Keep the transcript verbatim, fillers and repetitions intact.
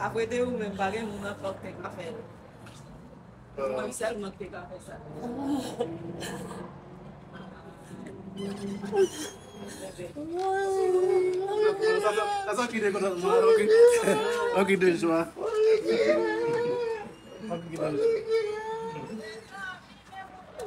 Après deux ou même pareil, on a porté un café. Moi, ça me manque de café ça. Ça sent qu'il est content de moi. Ok, de joie.